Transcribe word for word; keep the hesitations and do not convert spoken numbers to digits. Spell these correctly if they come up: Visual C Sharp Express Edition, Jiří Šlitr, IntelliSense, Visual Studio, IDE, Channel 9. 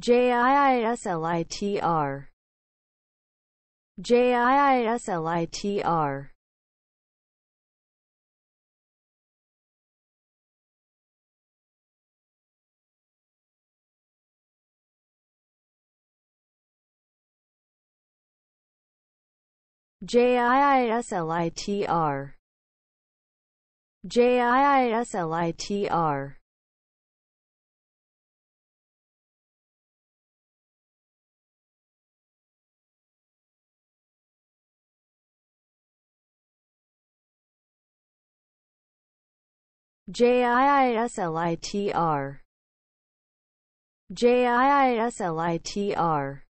J I I S L I T R J I I S L I T R J I I S L I T R J I I S L I T R J I I S L I T R J I I S L I T R